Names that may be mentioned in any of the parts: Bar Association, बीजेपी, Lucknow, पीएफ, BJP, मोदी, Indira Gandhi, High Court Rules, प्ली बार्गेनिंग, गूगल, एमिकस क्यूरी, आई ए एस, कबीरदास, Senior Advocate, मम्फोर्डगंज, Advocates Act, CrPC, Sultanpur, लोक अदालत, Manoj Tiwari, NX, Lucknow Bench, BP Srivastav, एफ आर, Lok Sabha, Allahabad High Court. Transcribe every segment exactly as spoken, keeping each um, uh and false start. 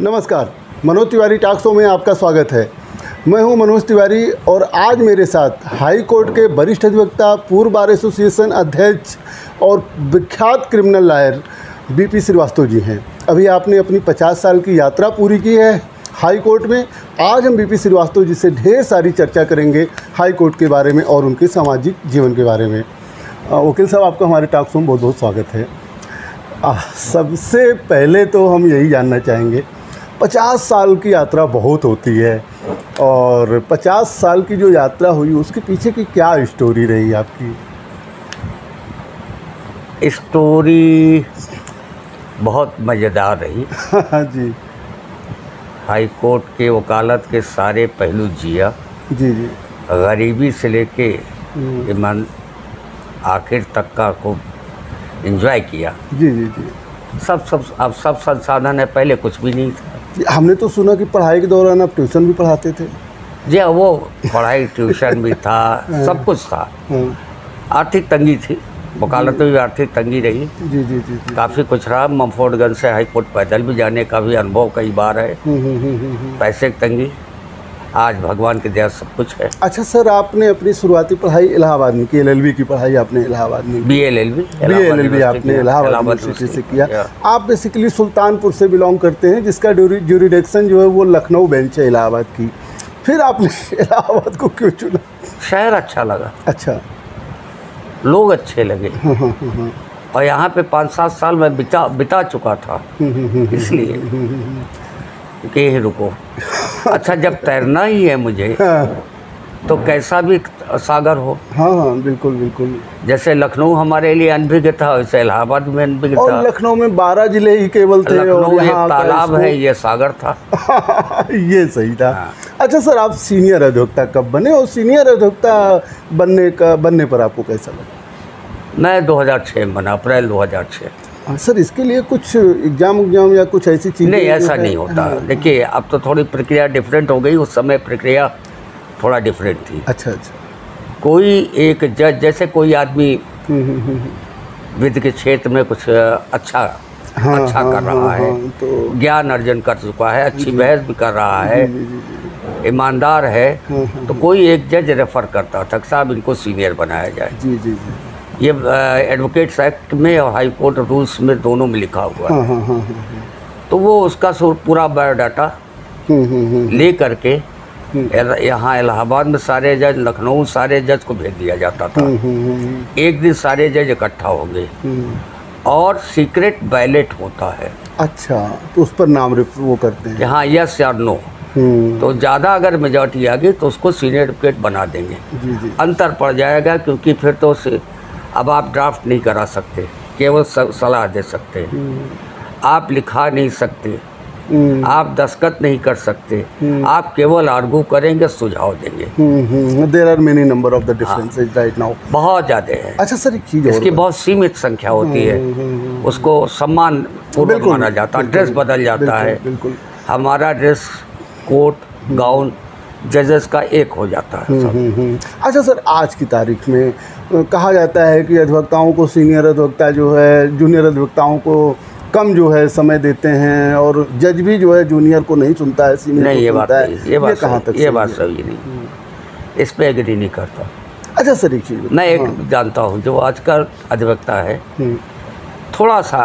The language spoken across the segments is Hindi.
नमस्कार, मनोज तिवारी टॉक शो में आपका स्वागत है। मैं हूं मनोज तिवारी और आज मेरे साथ हाई कोर्ट के वरिष्ठ अधिवक्ता, पूर्व बार एसोसिएशन अध्यक्ष और विख्यात criminal lawyer BP Srivastava ji हैं। अभी आपने अपनी पचास साल की यात्रा पूरी की है हाई कोर्ट में। आज हम बीपी श्रीवास्तव जी से ढेर सारी चर्चा करेंगे हाई कोर्ट के बारे में और उनके सामाजिक जीवन के बारे में। वकील साहब, आपका हमारे टॉक शो में बहुत बहुत स्वागत है। सबसे पहले तो हम यही जानना चाहेंगे, पचास साल की यात्रा बहुत होती है और पचास साल की जो यात्रा हुई उसके पीछे की क्या स्टोरी रही आपकी? स्टोरी बहुत मज़ेदार रही। हाँ जी, हाई कोर्ट के वकालत के सारे पहलू जिया। जी जी, गरीबी से लेके ईमान आखिर तक का को एंजॉय किया। जी जी जी, सब सब अब सब संसाधन है, पहले कुछ भी नहीं था। हमने तो सुना कि पढ़ाई के दौरान आप ट्यूशन भी पढ़ाते थे। जी हाँ, वो पढ़ाई ट्यूशन भी था, सब कुछ था। आर्थिक तंगी थी, वकालत में भी आर्थिक तंगी रही। जी जी जी, काफ़ी कुछ रहा। मम्फोर्डगंज से हाई कोर्ट पैदल भी जाने का भी अनुभव कई बार है। पैसे की तंगी, आज भगवान की दया सब कुछ है। अच्छा सर, आपने अपनी शुरुआती पढ़ाई इलाहाबाद में की, एलएलबी की पढ़ाई आपने इलाहाबाद में, बीएलएलबी बीएलएलबी आपने इलाहाबाद यूनिवर्सिटी से किया। आप बेसिकली सुल्तानपुर से बिलोंग करते हैं, जिसका ज्यूरिडिक्शन जो है वो लखनऊ बेंच है इलाहाबाद की। फिर आपने इलाहाबाद को क्यों चुना? शहर अच्छा लगा, अच्छा, लोग अच्छे लगे और यहाँ पे पाँच सात साल मैं बिता बिता चुका था, इसलिए के ही रुको। अच्छा, जब तैरना ही है मुझे, हाँ। तो कैसा भी सागर हो। हाँ हाँ, बिल्कुल बिल्कुल। जैसे लखनऊ हमारे लिए अनभिज्ञ था, वैसे इलाहाबाद में अनभिज्ञ था। और लखनऊ में बारह जिले ही केवल थे। लखनऊ एक तालाब है, ये सागर था। ये सही था। हाँ। अच्छा सर, आप सीनियर अधिवक्ता कब बने और सीनियर अधिवक्ता बनने का बनने पर आपको कैसा लगा? मैं दो हज़ार छः में बना, अप्रैल दो हज़ार छः। सर, इसके लिए कुछ एग्जाम उग्जाम या कुछ ऐसी चीज़ें? नहीं, ऐसा नहीं होता। देखिए, अब तो थोड़ी प्रक्रिया डिफरेंट हो गई, उस समय प्रक्रिया थोड़ा डिफरेंट थी। अच्छा अच्छा। कोई एक जज, जैसे कोई आदमी विधि के क्षेत्र में कुछ अच्छा हाँ, अच्छा हाँ, कर रहा हाँ, है हाँ, तो ज्ञान अर्जन कर चुका है, अच्छी बहस भी कर रहा है, ईमानदार है, हाँ, हाँ, तो कोई एक जज रेफ़र करता था, साहब इनको सीनियर बनाया जाए। जी जी जी, ये एडवोकेट्स एक्ट में और हाई कोर्ट रूल्स में दोनों में लिखा हुआ है। हाँ हाँ हाँ हाँ। तो वो उसका पूरा बायोडाटा ले करके यहाँ इलाहाबाद में सारे जज, लखनऊ सारे जज को भेज दिया जाता था। एक दिन सारे जज इकट्ठा होंगे और सीक्रेट बैलेट होता है। अच्छा, तो उस पर नाम वो करते हैं, हाँ, यस या नो। तो ज़्यादा अगर मेजॉरिटी आ गई तो उसको सीनियर एडवोकेट बना देंगे। अंतर पड़ जाएगा, क्योंकि फिर तो अब आप ड्राफ्ट नहीं करा सकते, केवल सलाह दे सकते हैं। आप लिखा नहीं सकते, आप दस्तखत नहीं कर सकते, आप केवल आर्गू करेंगे, सुझाव देंगे। There are many number of the differences right now, बहुत ज़्यादा है। अच्छा सर, एक चीज़, इसकी बहुत सीमित संख्या होती है, उसको सम्मान पूर्वक माना जाता है। ड्रेस बदल जाता है, हमारा ड्रेस कोट गाउन जजेस का एक हो जाता है। अच्छा सर, आज की तारीख में कहा जाता है कि अधिवक्ताओं को, सीनियर अधिवक्ता जो है जूनियर अधिवक्ताओं को कम जो है समय देते हैं और जज भी जो है जूनियर को नहीं सुनता है, सीनियर नहीं, को ये सुनता बात है। नहीं, ये बात कहाँ तक? ये बात सही नहीं, इस पर एग्री नहीं करता। अच्छा सर, एक चीज़ मैं एक हाँ। जानता हूँ, जो आज का अधिवक्ता है थोड़ा सा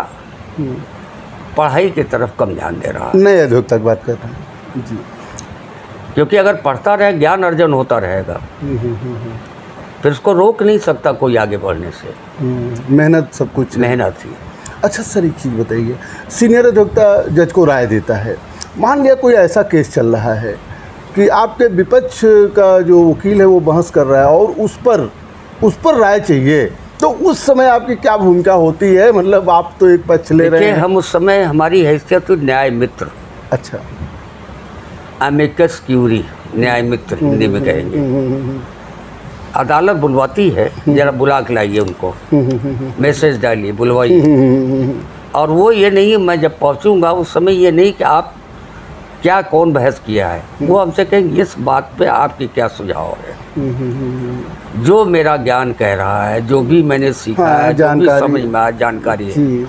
पढ़ाई की तरफ कम ध्यान दे रहा है। नए अधिवक्ता की बात कर रहा हूँ जी, क्योंकि अगर पढ़ता रहे, ज्ञान अर्जन होता रहेगा, फिर उसको रोक नहीं सकता कोई आगे बढ़ने से। मेहनत सब कुछ, मेहनत थी। अच्छा सर, एक चीज़ बताइए, सीनियर अधिवक्ता जज को राय देता है। मान लिया कोई ऐसा केस चल रहा है कि आपके विपक्ष का जो वकील है वो बहस कर रहा है और उस पर उस पर राय चाहिए, तो उस समय आपकी क्या भूमिका होती है? मतलब आप तो एक पक्ष ले रहे हैं। हम उस समय, हमारी हैसियत न्याय मित्र, अच्छा, एमिकस क्यूरी, न्याय मित्र हिंदी में कहेंगे। अदालत बुलवाती है, जरा बुला के लाइए उनको, मैसेज डालिए, बुलवाइए। और वो ये नहीं, मैं जब पहुंचूंगा उस समय ये नहीं कि आप क्या कौन बहस किया है, वो हमसे कहेंगे इस बात पे आपके क्या सुझाव है। जो मेरा ज्ञान कह रहा है, जो भी मैंने सीखा हाँ, है, जो भी समझ में आया जानकारी है,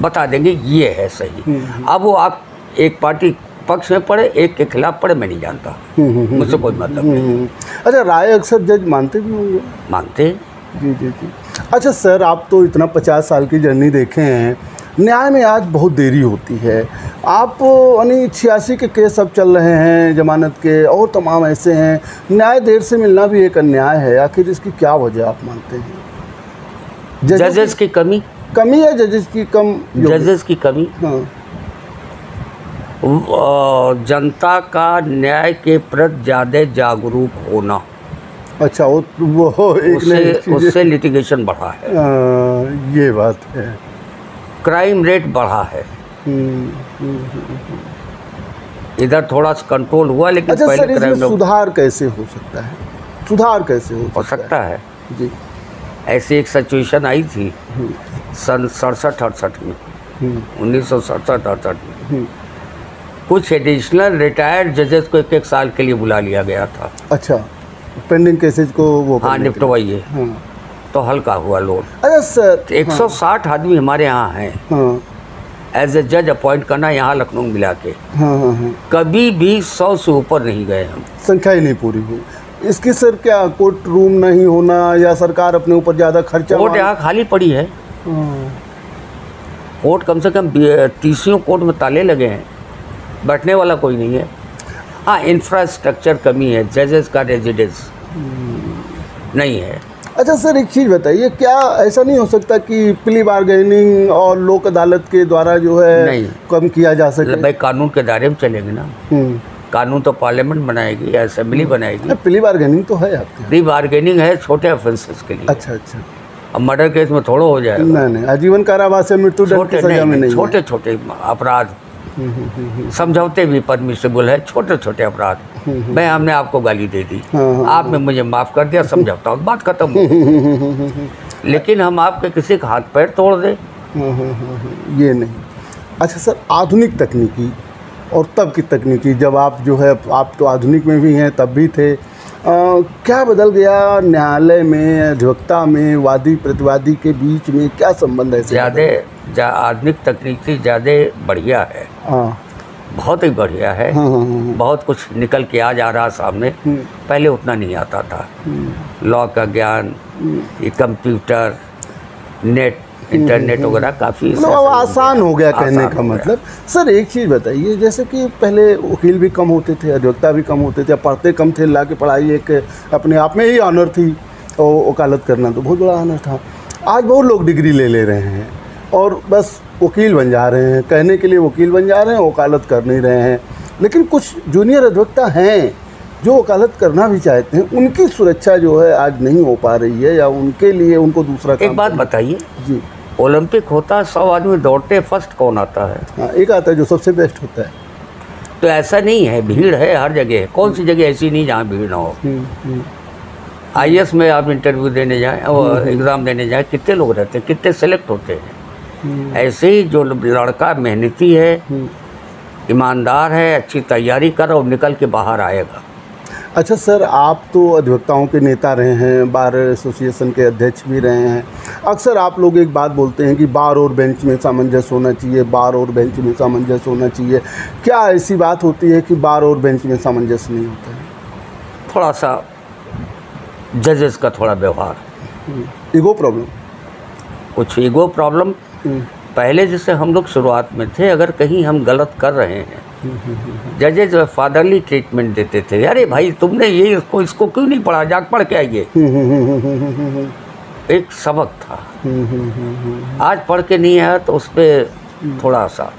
बता देंगे ये है सही। अब वो आप एक पार्टी पक्ष में पड़े एक के खिलाफ पड़े, मैं नहीं जानता, मुझसे कोई मतलब नहीं। अच्छा, राय अक्सर जज मानते भी होंगे? मानते जी जी जी। अच्छा सर, आप तो इतना पचास साल की जर्नी देखे हैं, न्याय में आज बहुत देरी होती है। आप यानी छियासी के केस अब चल रहे हैं जमानत के, और तमाम ऐसे हैं, न्याय देर से मिलना भी एक अन्याय है, आखिर इसकी क्या वजह आप मानते हैं? जजेस की कमी कमी है जजेस की कम जजेस की कमी हाँ। जनता का न्याय के प्रति ज़्यादा जागरूक होना। अच्छा, वो उससे उससे लिटिगेशन बढ़ा है। आ, ये बात है। क्राइम रेट बढ़ा है, इधर थोड़ा सा कंट्रोल हुआ, लेकिन अच्छा, पहले क्राइम में सुधार कैसे हो सकता है? सुधार कैसे हो, हो सकता है, है? जी। ऐसी एक सिचुएशन आई थी सन सड़सठ अड़सठ में, उन्नीस सौ सड़सठ अड़सठ में कुछ एडिशनल रिटायर्ड जजेस को एक एक साल के लिए बुला लिया गया था। अच्छा, पेंडिंग केसेज को वो हाँ निपटवाइए, तो हल्का हुआ लोड। अच्छा सर, एक सौ साठ आदमी हमारे यहाँ हैं एज ए जज अपॉइंट करना, यहाँ लखनऊ मिला के हाँ, हाँ, हाँ। कभी भी सौ से ऊपर नहीं गए हम, संख्या ही नहीं पूरी हुई इसकी। सर क्या कोर्ट रूम नहीं होना या सरकार अपने ऊपर ज़्यादा खर्चा? कोर्ट यहाँ खाली पड़ी है, कोर्ट कम से कम तीसियों कोर्ट में ताले लगे हैं, बैठने वाला कोई नहीं है। हाँ, इंफ्रास्ट्रक्चर कमी है, जजेस का रेजिडेंस नहीं है। अच्छा सर, एक चीज़ बताइए, क्या ऐसा नहीं हो सकता कि प्ली बार्गेनिंग और लोक अदालत के द्वारा जो है नहीं कम किया जा सके? भाई कानून के दायरे में चलेंगे ना, कानून तो पार्लियामेंट बनाएगी या असेंबली बनाएगी। प्ली बार्गेनिंग तो है आपके? प्ली बार्गेनिंग है छोटे ऑफेंसेस के लिए। अच्छा अच्छा, अब मर्डर केस में थोड़ा हो जाएगा? नहीं नहीं, आजीवन कारावास से मृत्यु दंड की सजा में नहीं। छोटे छोटे अपराध समझौते भी परमिसेबल है, छोटे छोटे अपराध। मैं हमने आपको गाली दे दी, आपने मुझे माफ़ कर दिया, समझौता, बात खत्म हो। लेकिन हम आपके किसी का हाथ पैर तोड़ दे, ये नहीं। अच्छा सर, आधुनिक तकनीकी और तब की तकनीकी, जब आप जो है आप तो आधुनिक में भी हैं, तब भी थे, आ, क्या बदल गया न्यायालय में, अधिवक्ता में, वादी प्रतिवादी के बीच में क्या संबंध है? ज़्यादा जा आधुनिक तकनीकी ज़्यादा बढ़िया है, बहुत ही बढ़िया है। हाँ, हाँ, हाँ, बहुत कुछ निकल के आज आ रहा सामने, पहले उतना नहीं आता था। लॉ का ज्ञान, ये कंप्यूटर, नेट, इंटरनेट वगैरह काफ़ी आसान हो गया, कहने का मतलब। सर एक चीज़ बताइए, जैसे कि पहले वकील भी कम होते थे, अधिवक्ता भी कम होते थे, पढ़ते कम थे, ला के पढ़ाई एक अपने आप में ही ऑनर थी, और वकालत करना तो बहुत बड़ा ऑनर था। आज बहुत लोग डिग्री ले ले रहे हैं और बस वकील बन जा रहे हैं, कहने के लिए वकील बन जा रहे हैं, वकालत कर नहीं रहे हैं। लेकिन कुछ जूनियर अधिवक्ता हैं जो वकालत करना भी चाहते हैं, उनकी सुरक्षा जो है आज नहीं हो पा रही है, या उनके लिए उनको दूसरा काम। एक बात बताइए जी, ओलंपिक होता है, सौ आदमी दौड़ते, फर्स्ट कौन आता है? हाँ, एक आता है जो सबसे बेस्ट होता है। तो ऐसा नहीं है, भीड़ है हर जगह, कौन सी जगह ऐसी नहीं जहाँ भीड़ ना हो। आई ए एस में आप इंटरव्यू देने जाएँ और एग्ज़ाम देने जाएँ, कितने लोग रहते हैं, कितने सेलेक्ट होते हैं? ऐसे ही जो लड़का मेहनती है, ईमानदार है, अच्छी तैयारी कर और निकल के बाहर आएगा। अच्छा सर, आप तो अधिवक्ताओं के नेता रहे हैं, बार एसोसिएशन के अध्यक्ष भी रहे हैं। अक्सर आप लोग एक बात बोलते हैं कि बार और बेंच में सामंजस्य होना चाहिए, बार और बेंच में सामंजस्य होना चाहिए, क्या ऐसी बात होती है कि बार और बेंच में सामंजस्य नहीं होता है? थोड़ा सा जजेस का थोड़ा व्यवहार, ईगो प्रॉब्लम, कुछ ईगो प्रॉब्लम। पहले जैसे हम लोग शुरुआत में थे, अगर कहीं हम गलत कर रहे हैं, जजेज फादरली ट्रीटमेंट देते थे, अरे भाई तुमने ये इसको इसको क्यों नहीं पढ़ा, जाग पढ़ के आइए, एक सबक था। आज पढ़ के नहीं आया तो उस पर थोड़ा सा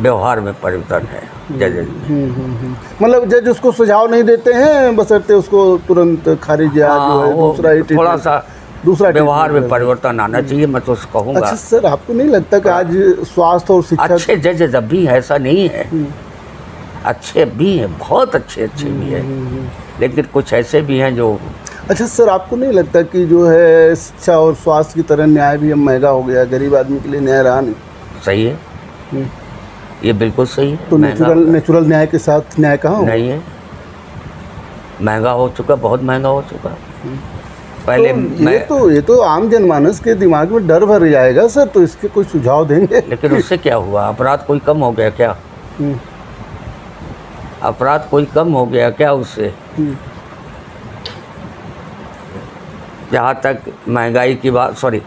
व्यवहार में परिवर्तन है जजेज में, मतलब जज उसको सुझाव नहीं देते हैं, बसरते उसको तुरंत खारिज या दूसरा ही ट्रीटमेंट, थोड़ा सा दूसरा व्यवहार में परिवर्तन आना चाहिए, मैं तो कहूँगा। अच्छा सर, आपको नहीं लगता कि आज स्वास्थ्य और शिक्षा अच्छे जजेज अब भी, ऐसा नहीं है, अच्छे भी हैं, बहुत अच्छे अच्छे भी हैं, लेकिन कुछ ऐसे भी हैं जो। अच्छा सर, आपको नहीं लगता कि जो है शिक्षा और स्वास्थ्य की तरह न्याय भी अब महंगा हो गया, गरीब आदमी के लिए न्याय रहा नहीं? सही है, ये बिल्कुल सही है। तो नेचुरल नेचुरल न्याय के साथ न्याय कहाँ नहीं है, महंगा हो चुका, बहुत महंगा हो चुका। पहले तो ये तो ये तो आम जनमानस के दिमाग में डर भर जाएगा सर, तो इसके कोई सुझाव देंगे? लेकिन उससे क्या हुआ, अपराध कोई कम हो गया क्या? अपराध कोई कम हो गया क्या उससे? जहाँ तक महंगाई की बात, सॉरी,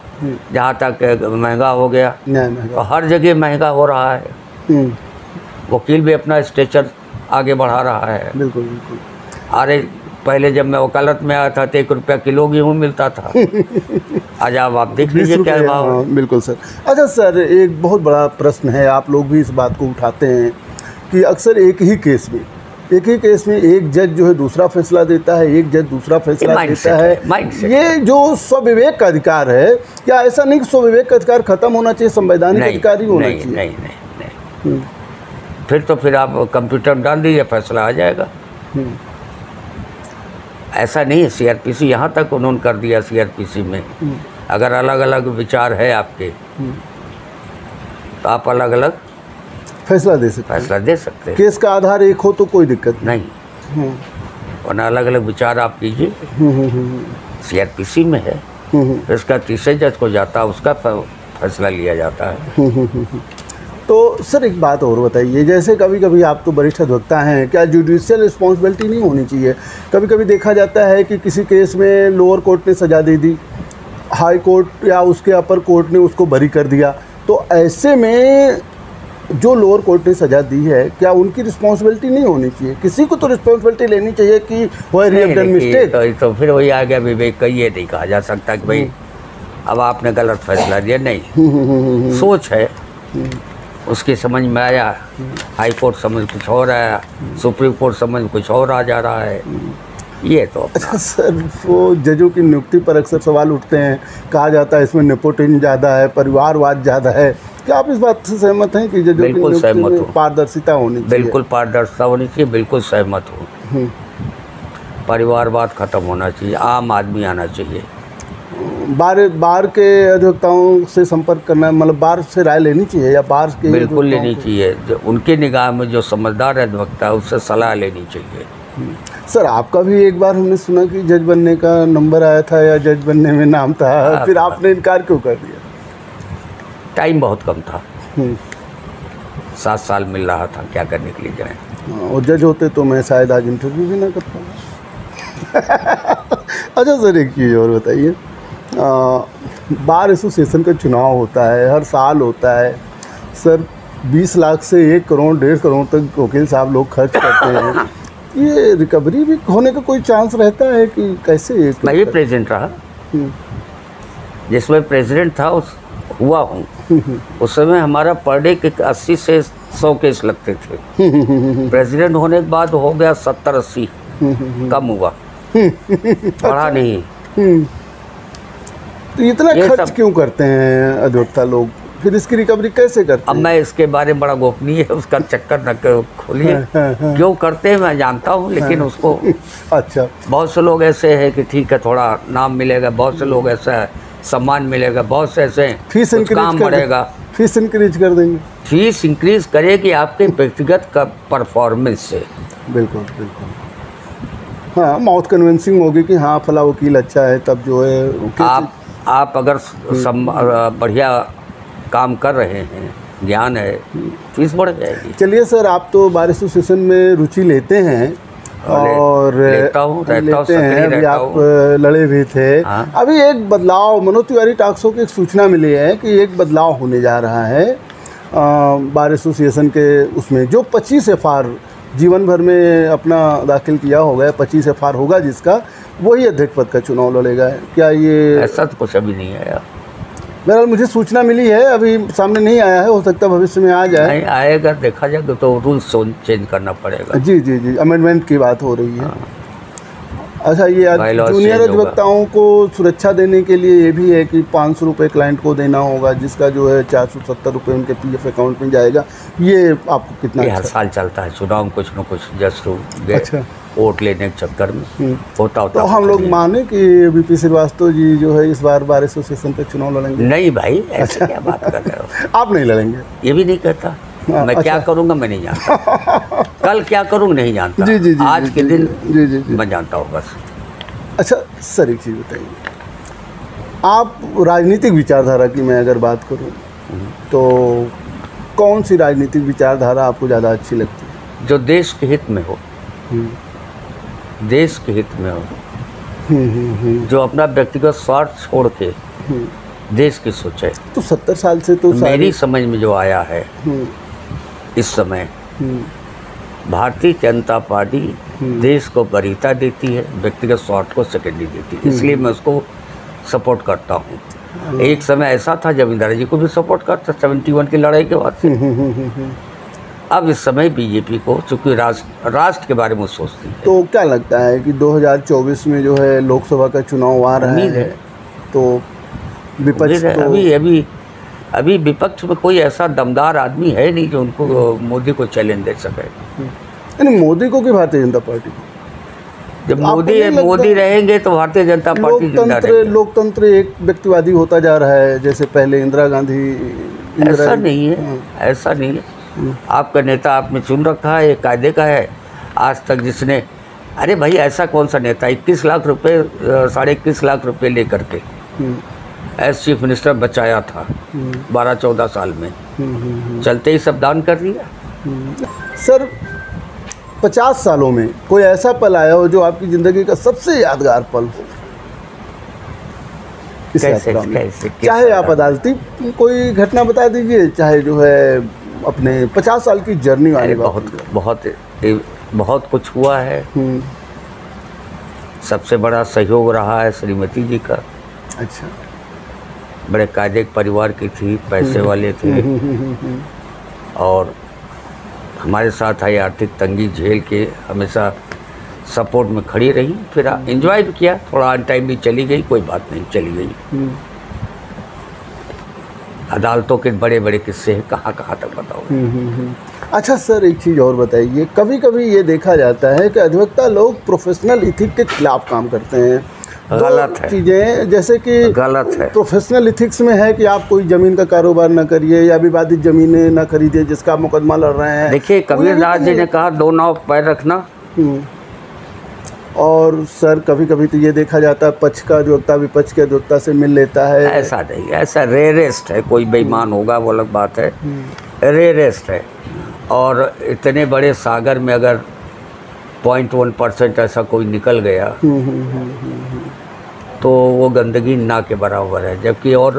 जहाँ तक महंगा हो गया, तो हर जगह महंगा हो रहा है। वकील भी अपना स्टेचर आगे बढ़ा रहा है। बिल्कुल बिल्कुल। अरे पहले जब मैं वकालत में आया था तो एक रुपया किलो गेहूँ मिलता था, आज आप देख लीजिए क्या भाव। बिल्कुल सर। अच्छा सर, एक बहुत बड़ा प्रश्न है, आप लोग भी इस बात को उठाते हैं कि अक्सर एक ही केस में एक ही केस में एक जज जो है दूसरा फैसला देता है, एक जज दूसरा फैसला देता है। ये जो स्वविवेक का अधिकार है, क्या ऐसा नहीं कि स्वविवेक का अधिकार खत्म होना चाहिए, संवैधानिक अधिकार ही होना चाहिए? नहीं नहीं नहीं, फिर तो फिर आप कंप्यूटर डाल दीजिए, फैसला आ जाएगा। ऐसा नहीं है। सीआरपीसी यहाँ तक उन्होंने कर दिया, सीआरपीसी में अगर अलग अलग विचार है आपके तो आप अलग अलग फैसला दे सकते फैसला दे सकते हैं। केस का आधार एक हो तो कोई दिक्कत नहीं, वरना अलग अलग विचार आप कीजिए। सीआरपीसी में है, इसका तीसरे जज को जाता, उसका फैसला लिया जाता है। तो सर एक बात और बताइए, जैसे कभी कभी आप तो वरिष्ठ अधिवक्ता हैं, क्या जुडिशियल रिस्पॉन्सिबिलिटी नहीं होनी चाहिए? कभी कभी देखा जाता है कि किसी केस में लोअर कोर्ट ने सजा दे दी, हाई कोर्ट या उसके अपर कोर्ट ने उसको बरी कर दिया, तो ऐसे में जो लोअर कोर्ट ने सजा दी है, क्या उनकी रिस्पॉन्सिबिलिटी नहीं होनी चाहिए? किसी को तो रिस्पॉन्सिबिलिटी लेनी चाहिए कि वो रियल डन मिस्टेक। तो फिर वही आ गया विवेक का, ये नहीं कहा जा सकता कि भाई अब आपने गलत फैसला दिया, नहीं। सोच है उसकी, समझ में आया, हाई कोर्ट समझ कुछ और आया, सुप्रीम कोर्ट समझ कुछ और आ जा रहा है, ये तो। अच्छा सर, वो जजों की नियुक्ति पर अक्सर सवाल उठते हैं, कहा जाता है इसमें नेपोटिज्म ज़्यादा है, परिवारवाद ज़्यादा है, क्या आप इस बात से सहमत हैं कि जजों की नियुक्ति में पारदर्शिता होनी चाहिए? बिल्कुल पारदर्शिता होनी चाहिए, बिल्कुल सहमत हूँ। परिवारवाद खत्म होना चाहिए, आम आदमी आना चाहिए। बार बार के अधिवक्ताओं से संपर्क करना, मतलब बार से राय लेनी चाहिए या बार के? बिल्कुल लेनी चाहिए, उनके निगाह में जो समझदार अधिवक्ता है उससे सलाह लेनी चाहिए। सर आपका भी एक बार हमने सुना कि जज बनने का नंबर आया था या जज बनने में नाम था, फिर आपने इनकार क्यों कर दिया? टाइम बहुत कम था, सात साल मिल रहा था, क्या करने के लिए जाए। और जज होते तो मैं शायद आज इंटरव्यू भी ना कर पाऊँ। अच्छा सर एक चीज़ और बताइए, बार एसोसिएशन का चुनाव होता है, हर साल होता है सर, बीस लाख से एक करोड़ डेढ़ करोड़ तक वकील साहब लोग खर्च करते हैं, ये रिकवरी भी होने का कोई चांस रहता है कि कैसे? मैं ये प्रेसिडेंट रहा, जिसमें प्रेसिडेंट था उस हुआ हूँ, उस समय हमारा पर डे के अस्सी से सौ केस लगते थे। प्रेसिडेंट होने के बाद हो गया सत्तर अस्सी, कम हुआ, बढ़ा नहीं। तो इतना खर्च क्यों करते हैं अधिवक्ता लोग, फिर इसकी रिकवरी कैसे करते हैं? अब मैं इसके बारे में बड़ा गोपनीय है, उसका चक्कर न खोलिए। क्यों करते हैं मैं जानता हूँ, लेकिन उसको अच्छा, बहुत से लोग ऐसे हैं कि ठीक है थोड़ा नाम मिलेगा, बहुत से लोग ऐसा है सम्मान मिलेगा, बहुत से ऐसे फीस काम बढ़ेगा, फीस इंक्रीज कर देंगे। फीस इंक्रीज करेगी आपके व्यक्तिगत का परफॉर्मेंस से। बिल्कुल बिल्कुल, हाँ, माउथ कन्विंसिंग होगी कि हाँ फला वकील अच्छा है, तब जो है आप आप अगर बढ़िया काम कर रहे हैं, ज्ञान है, फीस बढ़ जाएगी। चलिए सर, आप तो बार एसोसिएशन में रुचि लेते हैं और लेता हूं, लेते हैं, अभी आप लड़े भी थे। हाँ? अभी एक बदलाव, मनोज तिवारी टॉक शो की एक सूचना मिली है कि एक बदलाव होने जा रहा है आ, बार एसोसिएशन के उसमें, जो पच्चीस एफ आर जीवन भर में अपना दाखिल किया होगा, पच्चीस एफ आर होगा जिसका, वही अध्यक्ष पद का चुनाव लड़ेगा, क्या ये? ऐसा तो कुछ अभी नहीं आया, बहरहाल मुझे सूचना मिली है, अभी सामने नहीं आया है, हो सकता है भविष्य में आ जाए। नहीं आएगा, देखा जाएगा, तो रूल्स चेंज करना पड़ेगा। जी जी जी, अमेंडमेंट की बात हो रही है। हाँ। अच्छा, ये जूनियर अधिवक्ताओं को सुरक्षा देने के लिए ये भी है कि पाँच सौ रुपये क्लाइंट को देना होगा, जिसका जो है चार सौ सत्तर रुपये उनके पीएफ अकाउंट में जाएगा। ये आपको कितना? हर साल चलता है चुनाव, कुछ न कुछ जस्ट अच्छा वोट लेने के चक्कर में होता होता। तो हम लोग माने कि बीपी श्रीवास्तव जी जो है इस बार बार एसोसिएशन पे चुनाव लड़ेंगे? नहीं भाई, ऐसा क्या बात कर रहे हो आप, नहीं लड़ेंगे ये भी नहीं कहता। मैं अच्छा। क्या करूँगा मैं नहीं जानता, कल क्या करूँगा नहीं जानता। जी जी जी, आज के दिन जी जी मैं जानता हूँ बस। अच्छा सर एक चीज़ बताइए, आप राजनीतिक विचारधारा की मैं अगर बात करूँ तो कौन सी राजनीतिक विचारधारा आपको ज़्यादा अच्छी लगती है? जो देश के हित में हो, देश के हित में हो, जो अपना व्यक्तिगत स्वार्थ छोड़ के देश की सोचे। तो सत्तर साल से तो मेरी समझ में जो आया है इस समय, भारतीय जनता पार्टी देश को वरीयता देती है, व्यक्तिगत स्वार्थ को सेकेंडरी देती है, इसलिए मैं उसको सपोर्ट करता हूँ। एक समय ऐसा था जब इंदिरा जी को भी सपोर्ट करता, सेवेंटी वन की लड़ाई के बाद। अब इस समय बीजेपी को, चूँकि राष्ट्र राष्ट्र के बारे में सोचती है। तो क्या लगता है कि दो हज़ार चौबीस में जो है लोकसभा का चुनाव आ रहा है, तो विपक्ष तो... अभी अभी अभी विपक्ष में कोई ऐसा दमदार आदमी है नहीं जो उनको, मोदी को चैलेंज दे सके। यानी मोदी को कि भारतीय जनता पार्टी? जब मोदी मोदी रहेंगे तो भारतीय जनता पार्टी जिंदा रहेगी। लोकतंत्र एक व्यक्तिवादी होता जा रहा है, जैसे पहले इंदिरा गांधी। ऐसा नहीं है, ऐसा नहीं है। आपका नेता आपने चुन रखा है, एक कायदे का है। आज तक जिसने, अरे भाई ऐसा कौन सा नेता इक्कीस लाख रुपये साढ़े इक्कीस लाख रुपये ले करके एस चीफ मिनिस्टर बचाया था बारह चौदह साल में, चलते ही सब दान कर दिया। सर पचास सालों में कोई ऐसा पल आया हो जो आपकी ज़िंदगी का सबसे यादगार पल हो? कैसे, कैसे, चाहे आप अदालती कोई घटना बता दीजिए, चाहे जो है अपने पचास साल की जर्नी वाली। बहुत बहुत बहुत कुछ हुआ है। सबसे बड़ा सहयोग रहा है श्रीमती जी का। अच्छा। बड़े कायदे परिवार की थी, पैसे वाले थे, और हमारे साथ आई आर्थिक तंगी झेल के हमेशा सपोर्ट में खड़ी रही। फिर एंजॉय भी किया, थोड़ा अन टाइम भी चली गई, कोई बात नहीं, चली गई। अदालतों के बड़े बड़े किस्से हैं, कहाँ कहाँ तक बताओ। अच्छा सर एक चीज़ और बताइए, कभी कभी ये देखा जाता है कि अधिवक्ता लोग प्रोफेशनल इथिक के खिलाफ काम करते हैं। गलत है चीज़ें, जैसे कि गलत है। प्रोफेशनल इथिक्स में है कि आप कोई ज़मीन का कारोबार ना करिए या विवादित ज़मीनें ना खरीदिए जिसका आप मुकदमा लड़ रहे हैं। देखिए कबीरदास जी ने कहा दो नाव पैर रखना। और सर कभी कभी तो ये देखा जाता है पक्ष का अधिवक्ता विपक्ष के अधिवक्ता से मिल लेता है। ऐसा नहीं, ऐसा रेयरेस्ट है। कोई बेईमान होगा वो अलग बात है, रेयरेस्ट है। और इतने बड़े सागर में अगर पॉइंट वन परसेंट ऐसा कोई निकल गया तो वो गंदगी ना के बराबर है, जबकि और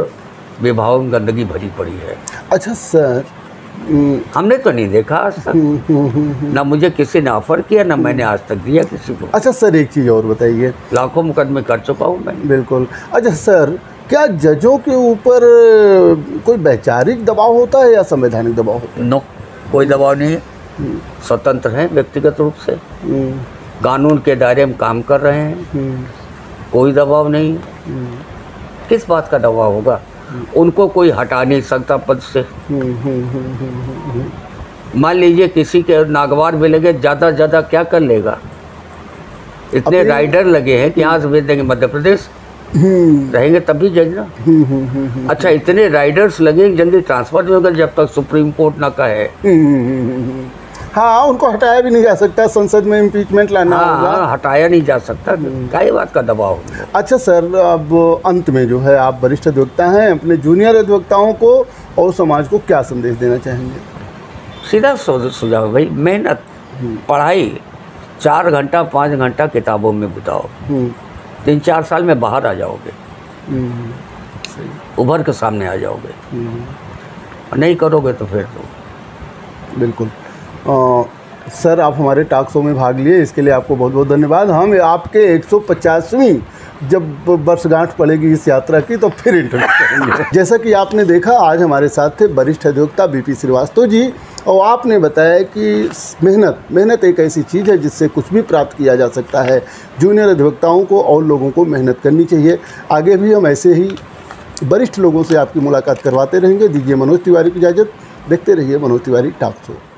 विभागों में गंदगी भरी पड़ी है। अच्छा सर हमने तो नहीं देखा आज तक, ना मुझे किसी ने ऑफर किया, ना मैंने आज तक दिया किसी को। अच्छा सर एक चीज़ और बताइए, लाखों मुकदमे कर चुका हूँ मैं। बिल्कुल। अच्छा सर क्या जजों के ऊपर कोई वैचारिक दबाव होता है या संवैधानिक दबाव होता है? नो, कोई दबाव नहीं है, स्वतंत्र हैं व्यक्तिगत रूप से, कानून के दायरे में काम कर रहे हैं, कोई दबाव नहीं। किस बात का दबाव होगा? उनको कोई हटा नहीं सकता पद से। मान लीजिए किसी के नागवार भी लगे, ज़्यादा ज़्यादा क्या कर लेगा? इतने राइडर लगे हैं कि यहाँ से भेज देंगे मध्य प्रदेश, रहेंगे तब भी जज ना। अच्छा इतने राइडर्स लगे, जल्दी ट्रांसफर नहीं होगा जब तक सुप्रीम कोर्ट ना कहे। हाँ उनको हटाया भी नहीं जा सकता, संसद में इम्पीचमेंट लाना होगा। हाँ, हटाया नहीं जा सकता, कई बात का दबाव। अच्छा सर अब अंत में जो है आप वरिष्ठ अधिवक्ता हैं, अपने जूनियर अधिवक्ताओं को और समाज को क्या संदेश देना चाहेंगे? सीधा सुझाव भाई, मेहनत पढ़ाई, चार घंटा पाँच घंटा किताबों में बिताओ, तीन चार साल में बाहर आ जाओगे, उभर के सामने आ जाओगे। नहीं करोगे तो फिर तो बिल्कुल। आ, सर आप हमारे टॉक शो में भाग लिए, इसके लिए आपको बहुत बहुत धन्यवाद। हम आपके एक सौ पचासवीं जब वर्षगांठ पड़ेगी इस यात्रा की तो फिर इंटरव्यू करेंगे। जैसा कि आपने देखा आज हमारे साथ थे वरिष्ठ अधिवक्ता बीपी श्रीवास्तव जी, और आपने बताया कि मेहनत मेहनत एक ऐसी चीज़ है जिससे कुछ भी प्राप्त किया जा सकता है। जूनियर अधिवक्ताओं को और लोगों को मेहनत करनी चाहिए। आगे भी हम ऐसे ही वरिष्ठ लोगों से आपकी मुलाकात करवाते रहेंगे। दीजिए मनोज तिवारी की इजाज़त, देखते रहिए मनोज तिवारी टॉक शो।